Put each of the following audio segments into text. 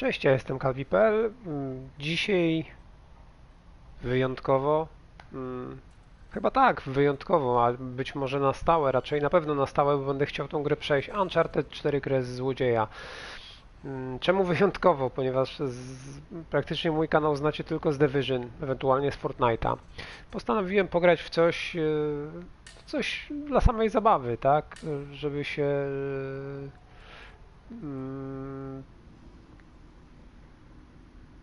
Cześć, ja jestem Calvi.pl. Dzisiaj wyjątkowo, chyba tak, wyjątkowo, a być może na stałe, raczej na pewno na stałe, bo będę chciał tą grę przejść. Uncharted 4: Kres złodzieja. Czemu wyjątkowo? Ponieważ praktycznie mój kanał znacie tylko z The Vision, ewentualnie z Fortnite'a. Postanowiłem pograć w coś dla samej zabawy, tak? Żeby się...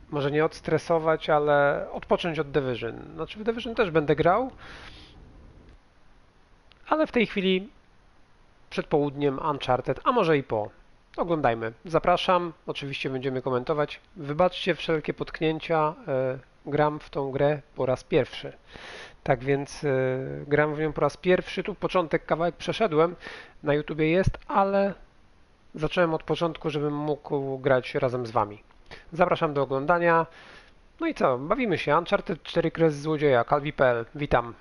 może nie odstresować, ale odpocząć od Division. Znaczy w Division też będę grał, ale w tej chwili przed południem Uncharted, a może i po. Oglądajmy. Zapraszam, oczywiście będziemy komentować. Wybaczcie wszelkie potknięcia, gram w tą grę po raz pierwszy. Tak więc gram w nią po raz pierwszy, tu początek, kawałek przeszedłem, na YouTubie jest, ale zacząłem od początku, żebym mógł grać razem z Wami. Zapraszam do oglądania. No i co? Bawimy się. Uncharted 4: Kres złodzieja. Calvi.pl. Witam.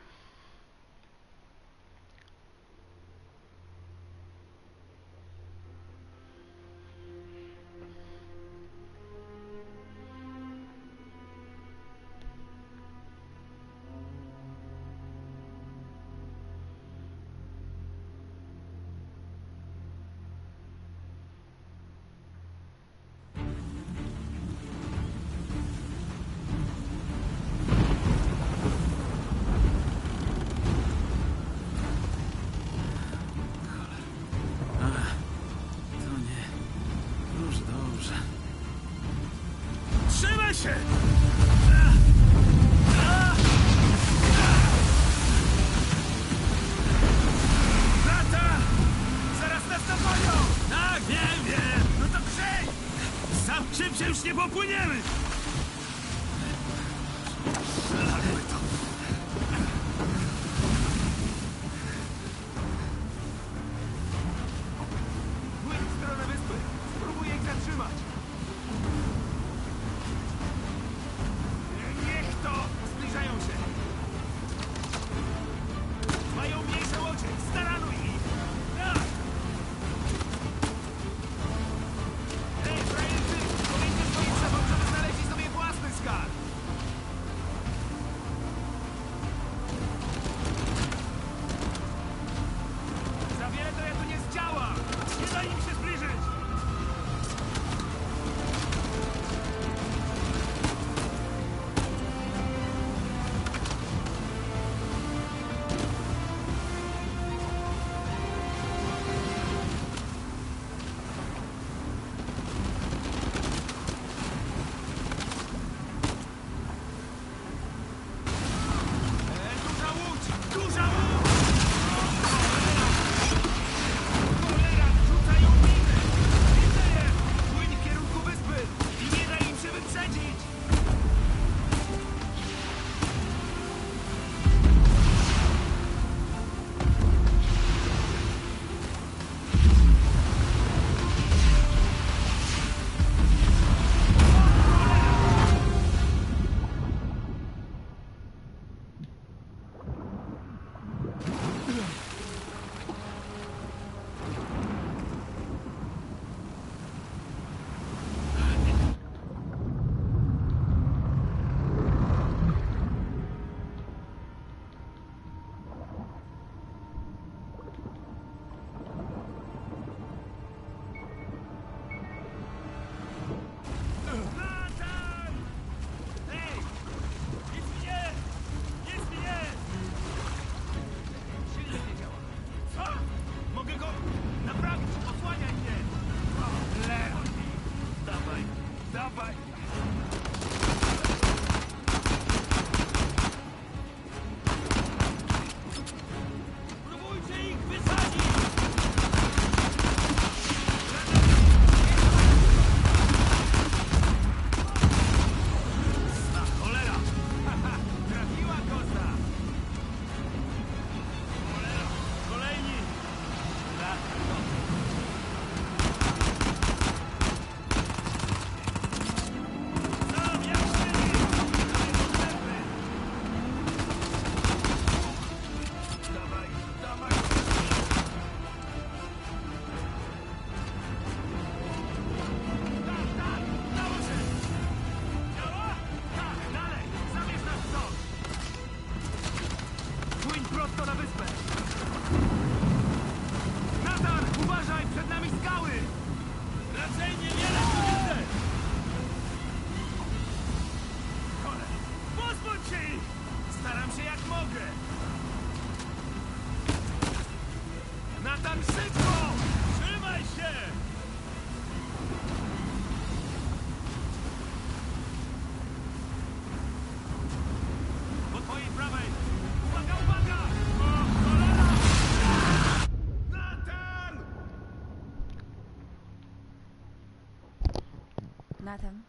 tematem.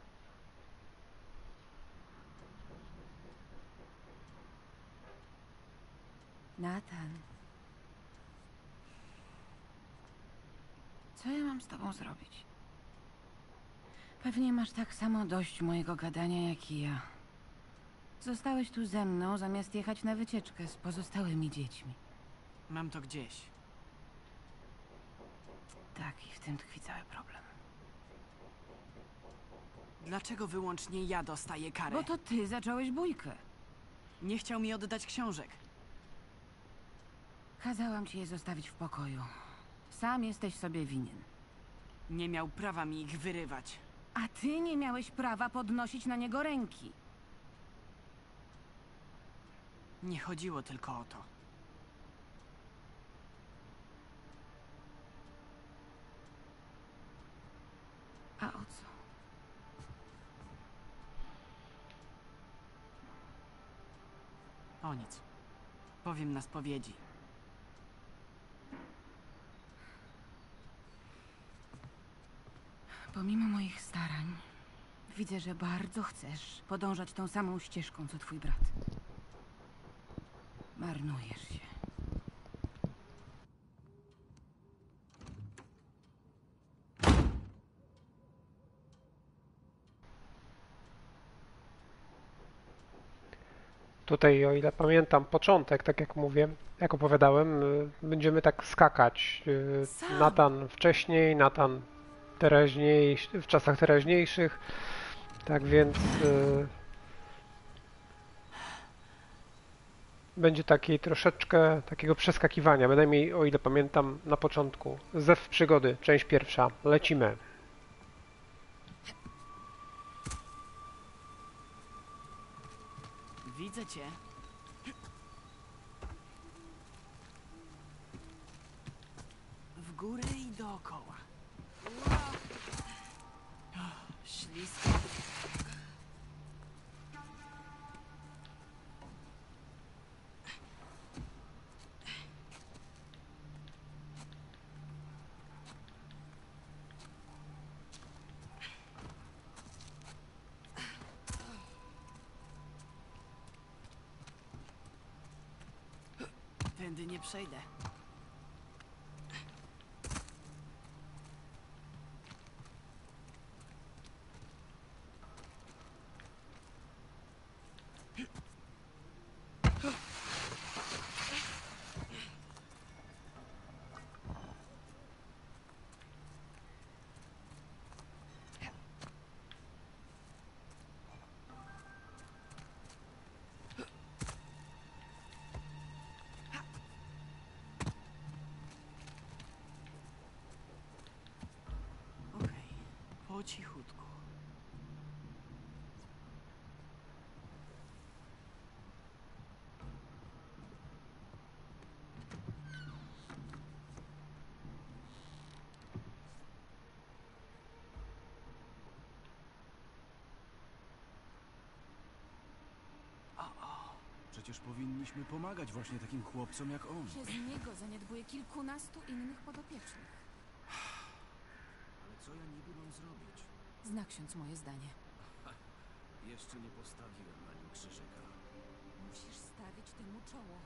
Nathan. Co ja mam z tobą zrobić? Pewnie masz tak samo dość mojego gadania jak i ja. Zostałeś tu ze mną, zamiast jechać na wycieczkę z pozostałymi dziećmi. Mam to gdzieś. Tak, i w tym tkwi cały problem. Dlaczego wyłącznie ja dostaję karę? Bo to ty zacząłeś bójkę. Nie chciał mi oddać książek. Kazałam ci je zostawić w pokoju. Sam jesteś sobie winien. Nie miał prawa mi ich wyrywać. A ty nie miałeś prawa podnosić na niego ręki. Nie chodziło tylko o to. A o co? O nic. Powiem na spowiedzi. Pomimo moich starań, widzę, że bardzo chcesz podążać tą samą ścieżką, co twój brat. Marnujesz się. Tutaj, o ile pamiętam, początek, tak jak mówię, jak opowiadałem, będziemy tak skakać. Nathan wcześniej, Nathan teraźniej, w czasach teraźniejszych. Tak więc będzie takiej troszeczkę takiego przeskakiwania, bynajmniej o ile pamiętam na początku. Zew przygody, część pierwsza. Lecimy. Widzę cię. W górę i dookoła. Ślisko. Tędy nie przejdę. Po cichutku. Przecież powinniśmy pomagać właśnie takim chłopcom jak on. Przez niego zaniedbuje kilkunastu innych podopiecznych. Co ja niby mam zrobić? Zna ksiądz moje zdanie. Ha, jeszcze nie postawiłem na nim krzyżyka. Musisz stawić temu czoło.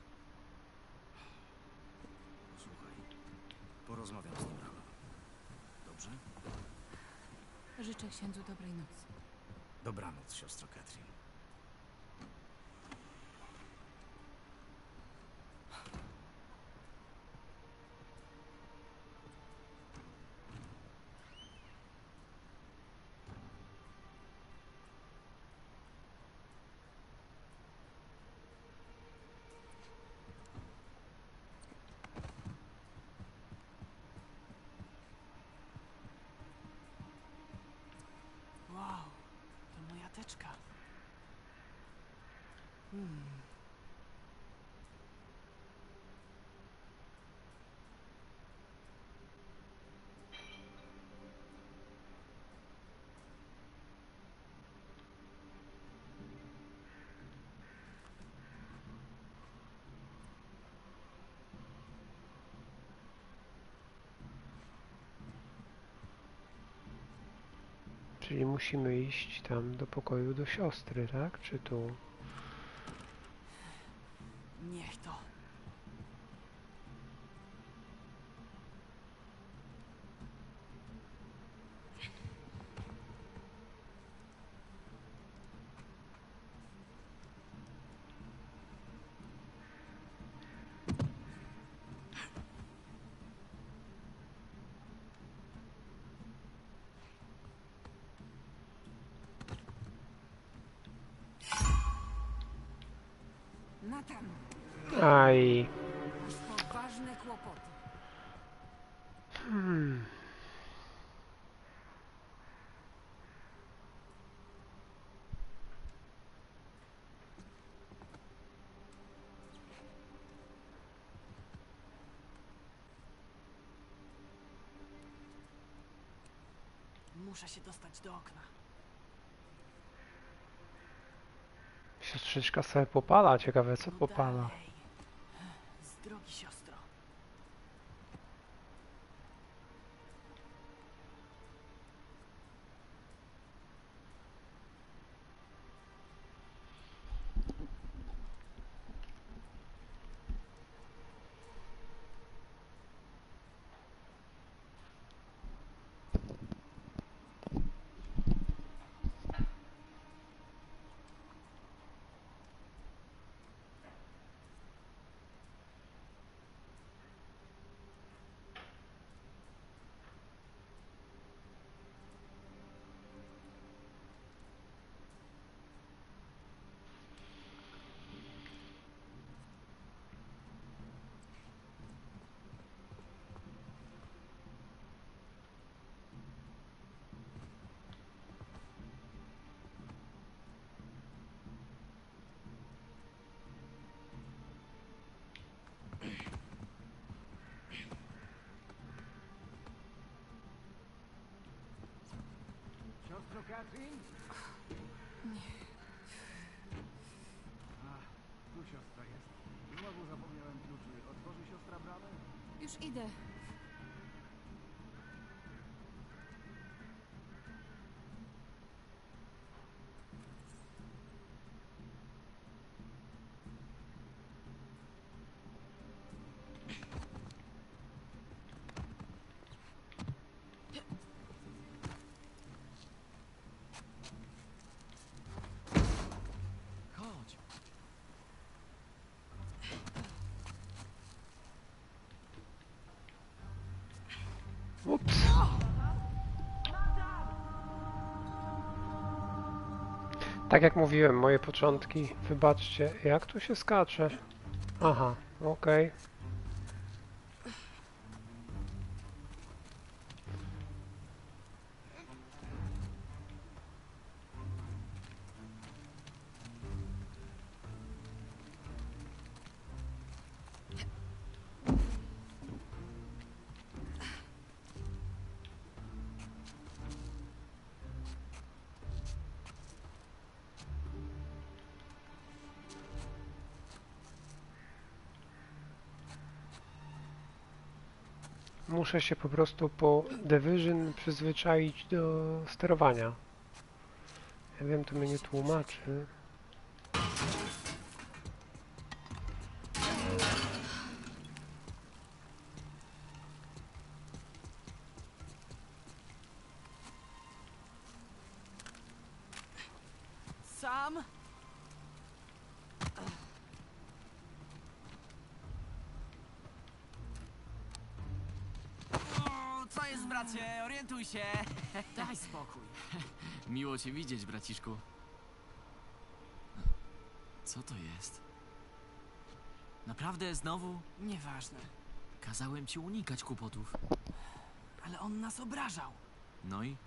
Słuchaj, porozmawiam z nim rano. Dobrze? Życzę księdzu dobrej nocy. Dobranoc, siostro Katrin. Czyli musimy iść tam do pokoju do siostry, tak? Czy tu? Niech to. Aj. Poważne kłopoty. Muszę się dostać do okna. Siostrzyczka sobie popala, ciekawe co popala. Z drogi, siostro. Katrin? Nie. Ach, tu siostra jest. Znowu zapomniałem kluczy. Otworzy siostra bramę? Już idę. Ups. Tak jak mówiłem, moje początki, wybaczcie, jak tu się skacze. Aha, okej. Okay. Muszę się po prostu po The Vision przyzwyczaić do sterowania. Ja wiem, to mnie nie tłumaczy. Sam? Bracie, orientuj się! Daj spokój. Miło cię widzieć, braciszku. Co to jest? Naprawdę znowu? Nieważne. Kazałem ci unikać kłopotów. Ale on nas obrażał. No i?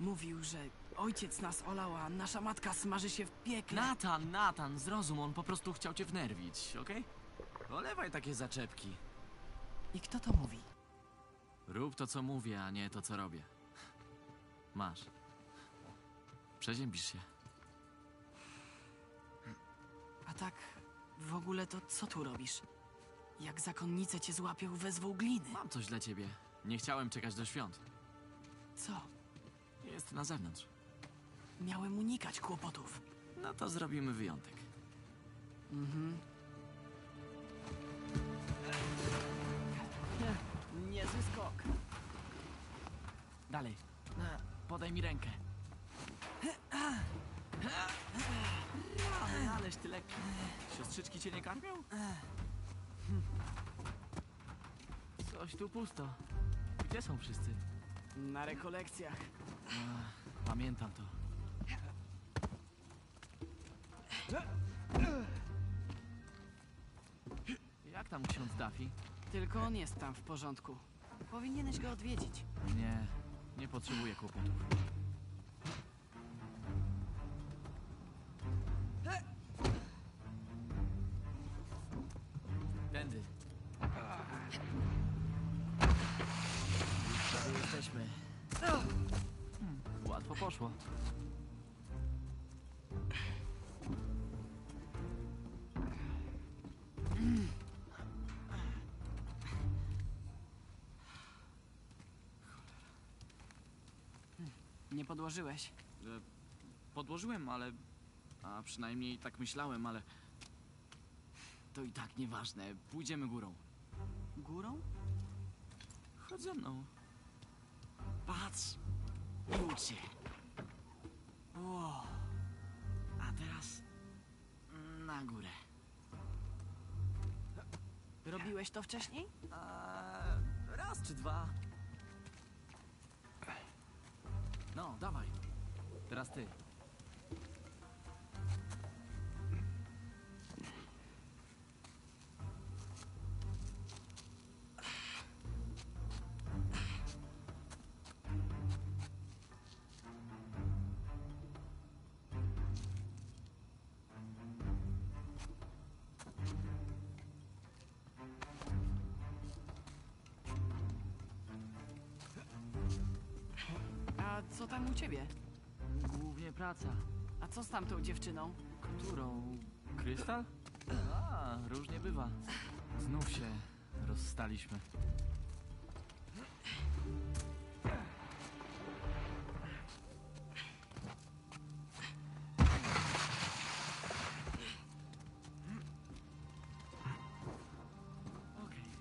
Mówił, że ojciec nas olał, a nasza matka smaży się w piekle. Nathan, zrozum, on po prostu chciał cię wnerwić, okej? Okay? Olewaj takie zaczepki. I kto to mówi? Rób to, co mówię, a nie to, co robię. Masz. Przeziębisz się. A tak w ogóle to co tu robisz? Jak zakonnice cię złapią, wezwą gliny. Mam coś dla ciebie. Nie chciałem czekać do świąt. Co? Jest na zewnątrz. Miałem unikać kłopotów. No to zrobimy wyjątek. Mhm. Niezły skok. Dalej. Podaj mi rękę. Ależ ty lekki. Siostrzyczki cię nie karmią? Coś tu pusto. Gdzie są wszyscy? Na rekolekcjach. Pamiętam to. Jak tam ksiądz Duffy? Tylko on jest tam w porządku. Powinieneś go odwiedzić. Nie, nie potrzebuję kłopotów. Tędy. Już jesteśmy. Łatwo poszło. Nie podłożyłeś? Podłożyłem, ale... A przynajmniej tak myślałem, ale... To i tak nieważne. Pójdziemy górą. Górą? Chodź ze mną. Patrz. Ucie. Wow. A teraz... Na górę. Robiłeś to wcześniej? Raz czy dwa. No, dawaj. Teraz ty. Co tam u ciebie? Głównie praca. A co z tamtą dziewczyną? Którą? Krystal? A, różnie bywa. Znów się rozstaliśmy. Okej.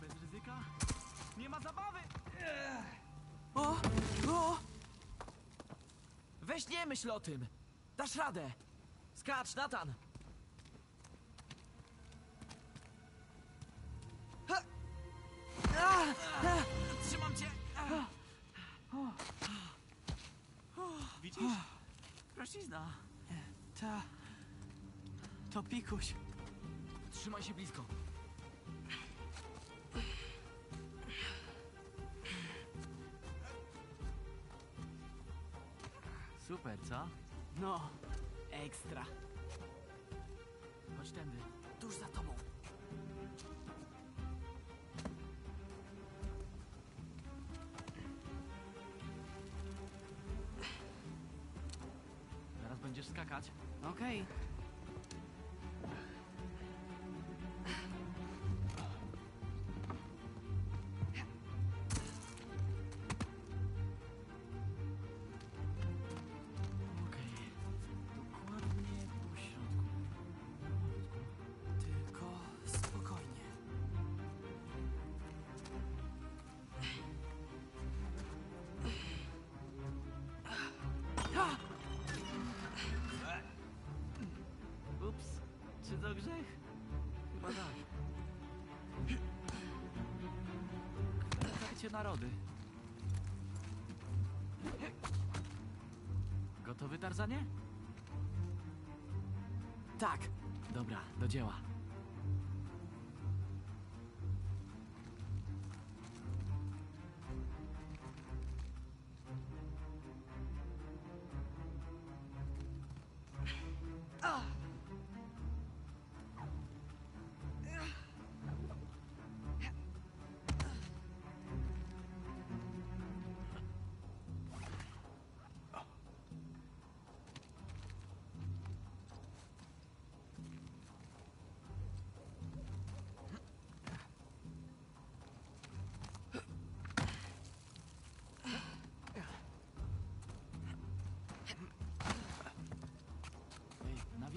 Bez ryzyka? Nie ma zabawy! Weź nie myśl o tym! Dasz radę! Skacz, Nathan! Trzymam cię! Widzisz? Kraszizna. Ta... To pikuś. Trzymaj się blisko. Super, co? No, ekstra. Chodź tędy, tuż za tobą. Zaraz będziesz skakać. Okej. Narody. Gotowy, Tarzanie? Tak. Dobra, do dzieła.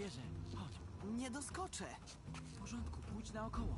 wieżę. Chodź. Nie doskoczę. W porządku, pójdź naokoło.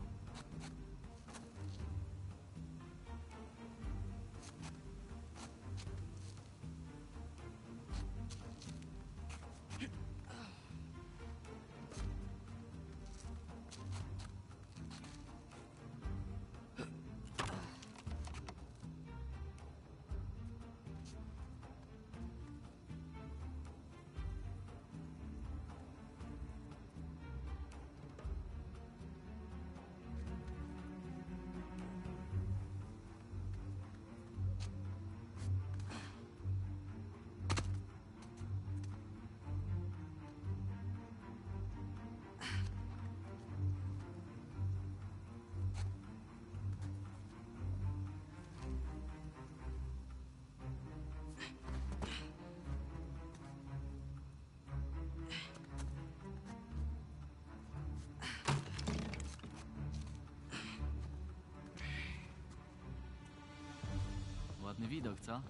Ładny widok, co?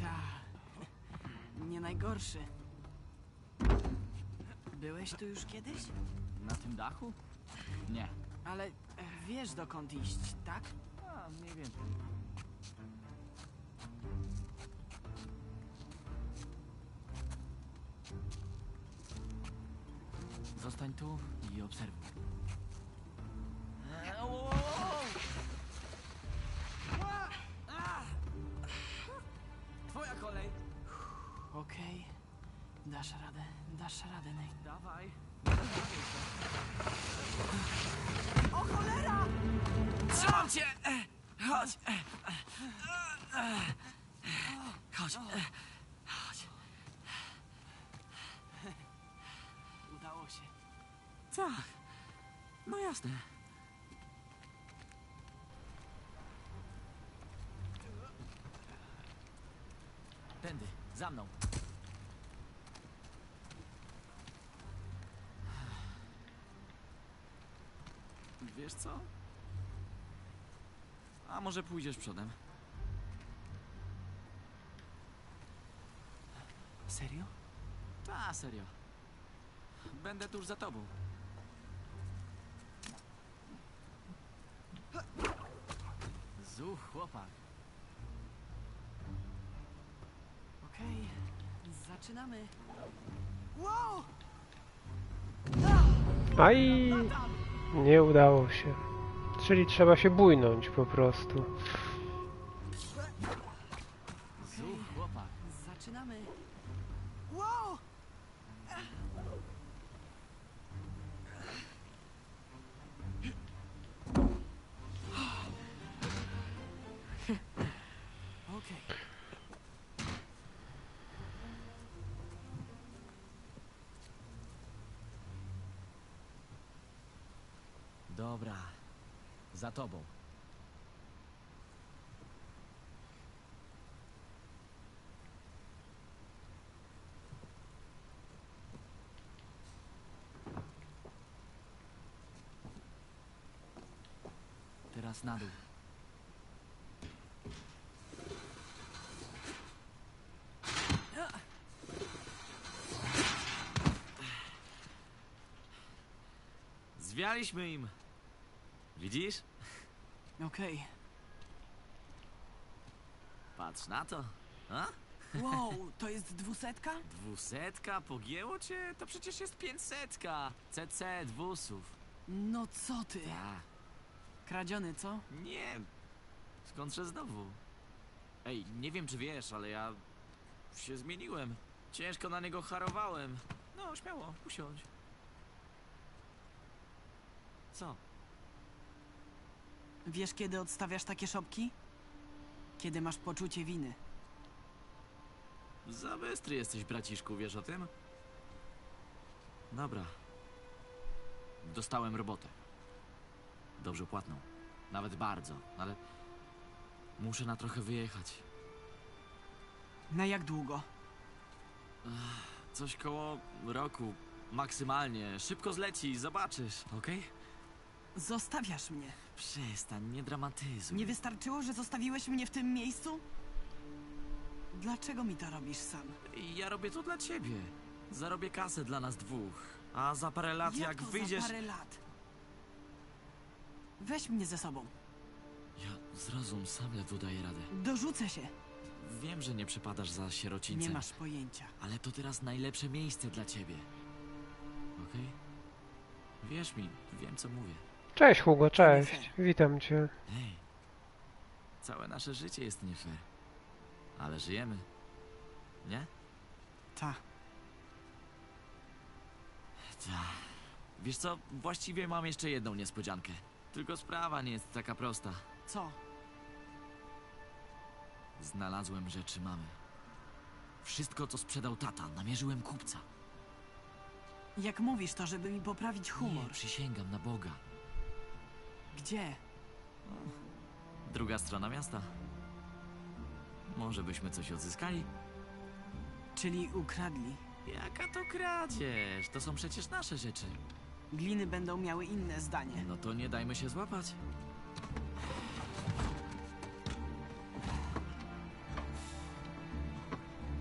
Ta, nie najgorszy. Byłeś tu już kiedyś? Na tym dachu? Nie. Ale wiesz, dokąd iść, tak? A, mniej więcej. Zostań tu i obserwuj. Twoja kolej! Okej. Okay. Dasz radę, Nate. Dawaj. O cholera! Trzymam cię! Chodź! Chodź. Chodź. Udało się. Tak. No jasne. Tędy, za mną. Wiesz co? A może pójdziesz przodem? Serio? Ta, serio. Będę tuż za tobą. Zuch, chłopak. Okej, zaczynamy. Wow! Aj, nie udało się. Czyli trzeba się bujnąć po prostu. Zuch, chłopak. Zaczynamy. Wow! Dobra, za tobą. Teraz na dół. Zwialiśmy im. Widzisz? Okej. Patrz na to. A? Wow, to jest 200? 200? Pogięło cię? To przecież jest 500. CC 200. No co ty? Ta. Kradziony, co? Nie. Skądże znowu? Ej, nie wiem czy wiesz, ale ja się zmieniłem. Ciężko na niego harowałem. No, śmiało, usiądź. Co? Wiesz, kiedy odstawiasz takie szopki? Kiedy masz poczucie winy. Za bystry jesteś, braciszku, wiesz o tym? Dobra. Dostałem robotę. Dobrze płatną. Nawet bardzo, ale... muszę na trochę wyjechać. Na jak długo? Coś koło roku. Maksymalnie. Szybko zleci i zobaczysz, okej? Zostawiasz mnie. Przestań, nie dramatyzuj. Nie wystarczyło, że zostawiłeś mnie w tym miejscu? Dlaczego mi to robisz sam? Ja robię to dla ciebie. Zarobię kasę dla nas dwóch. A za parę lat jak wyjdziesz... za parę lat? Weź mnie ze sobą. Ja zrozum, sam ledwo daję radę. Dorzucę się. Wiem, że nie przepadasz za sierocińcem. Nie masz pojęcia. Ale to teraz najlepsze miejsce dla ciebie. Okej? Okay? Wierz mi, wiem co mówię. Cześć Hugo, cześć. Witam cię. Hej. Całe nasze życie jest nie fair. Ale żyjemy. Nie? Ta. Ta. Wiesz co, właściwie mam jeszcze jedną niespodziankę. Tylko sprawa nie jest taka prosta. Co? Znalazłem rzeczy mamy. Wszystko, co sprzedał tata, namierzyłem kupca. Jak mówisz to, żeby mi poprawić humor? Nie, przysięgam na Boga. Gdzie? Druga strona miasta. Może byśmy coś odzyskali? Czyli ukradli. Jaka to kradzież? To są przecież nasze rzeczy. Gliny będą miały inne zdanie. No to nie dajmy się złapać.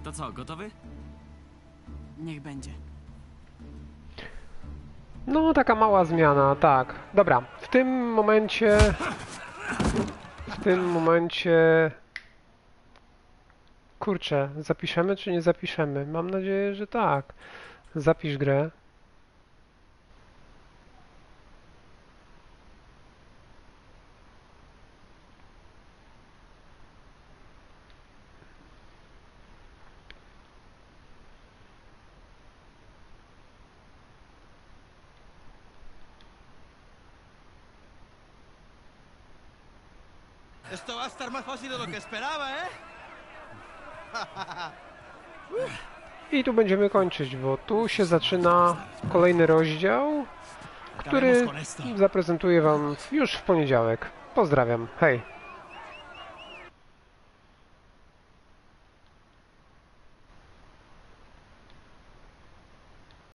To co, gotowy? Niech będzie. No, taka mała zmiana, tak. Dobra, w tym momencie... Kurczę, zapiszemy czy nie zapiszemy? Mam nadzieję, że tak. Zapisz grę. Esto va a estar más fácil de lo que esperaba, ¿eh? I tu będziemy kończyć, bo tu się zaczyna kolejny rozdział, który zaprezentuję wam już w poniedziałek. Pozdrawiam, hej!